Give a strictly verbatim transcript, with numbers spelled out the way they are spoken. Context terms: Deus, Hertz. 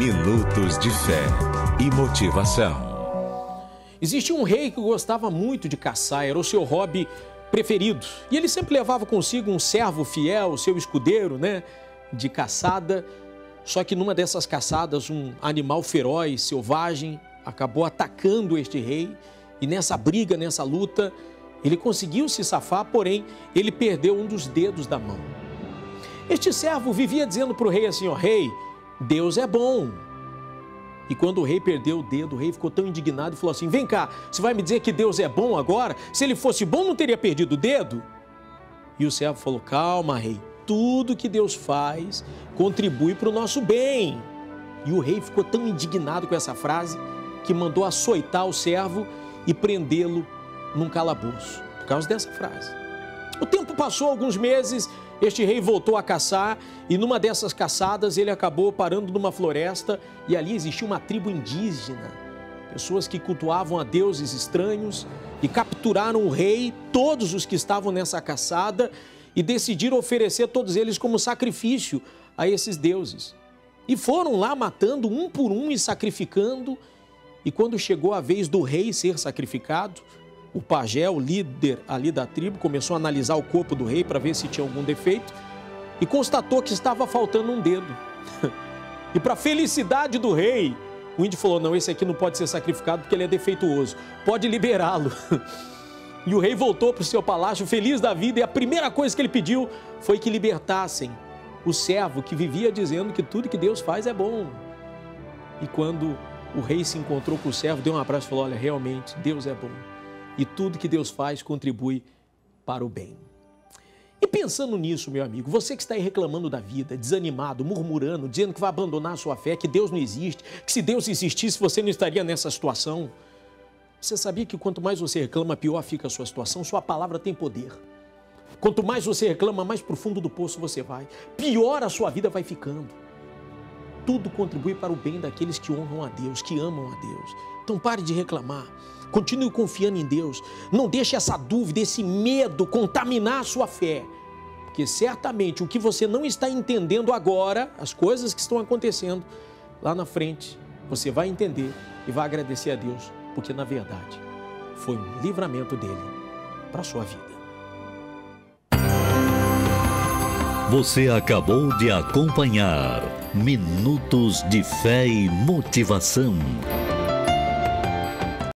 Minutos de Fé e Motivação. Existia um rei que gostava muito de caçar, era o seu hobby preferido. E ele sempre levava consigo um servo fiel, seu escudeiro, né, de caçada. Só que numa dessas caçadas, um animal feroz, selvagem, acabou atacando este rei. E nessa briga, nessa luta, ele conseguiu se safar, porém, ele perdeu um dos dedos da mão. Este servo vivia dizendo para o rei assim, ó, rei, Deus é bom. E quando o rei perdeu o dedo, o rei ficou tão indignado e falou assim, vem cá, você vai me dizer que Deus é bom agora? Se ele fosse bom, não teria perdido o dedo? E o servo falou, calma, rei, tudo que Deus faz contribui para o nosso bem. E o rei ficou tão indignado com essa frase que mandou açoitar o servo e prendê-lo num calabouço, por causa dessa frase. O tempo passou, alguns meses, este rei voltou a caçar e numa dessas caçadas ele acabou parando numa floresta e ali existia uma tribo indígena, pessoas que cultuavam a deuses estranhos e capturaram o rei, todos os que estavam nessa caçada e decidiram oferecer todos eles como sacrifício a esses deuses. E foram lá matando um por um e sacrificando e quando chegou a vez do rei ser sacrificado, o pajé, o líder ali da tribo, começou a analisar o corpo do rei para ver se tinha algum defeito e constatou que estava faltando um dedo. E para a felicidade do rei, o índio falou, não, esse aqui não pode ser sacrificado porque ele é defeituoso, pode liberá-lo. E o rei voltou para o seu palácio feliz da vida e a primeira coisa que ele pediu foi que libertassem o servo que vivia dizendo que tudo que Deus faz é bom. E quando o rei se encontrou com o servo, deu um abraço e falou, olha, realmente, Deus é bom. E tudo que Deus faz contribui para o bem. E pensando nisso, meu amigo, você que está aí reclamando da vida, desanimado, murmurando, dizendo que vai abandonar a sua fé, que Deus não existe, que se Deus existisse, você não estaria nessa situação. Você sabia que quanto mais você reclama, pior fica a sua situação? Sua palavra tem poder. Quanto mais você reclama, mais para o fundo do poço você vai. Pior a sua vida vai ficando. Tudo contribui para o bem daqueles que honram a Deus, que amam a Deus. Então pare de reclamar, continue confiando em Deus. Não deixe essa dúvida, esse medo contaminar a sua fé. Porque certamente o que você não está entendendo agora, as coisas que estão acontecendo, lá na frente você vai entender e vai agradecer a Deus. Porque na verdade foi um livramento dele para a sua vida. Você acabou de acompanhar Minutos de Fé e Motivação.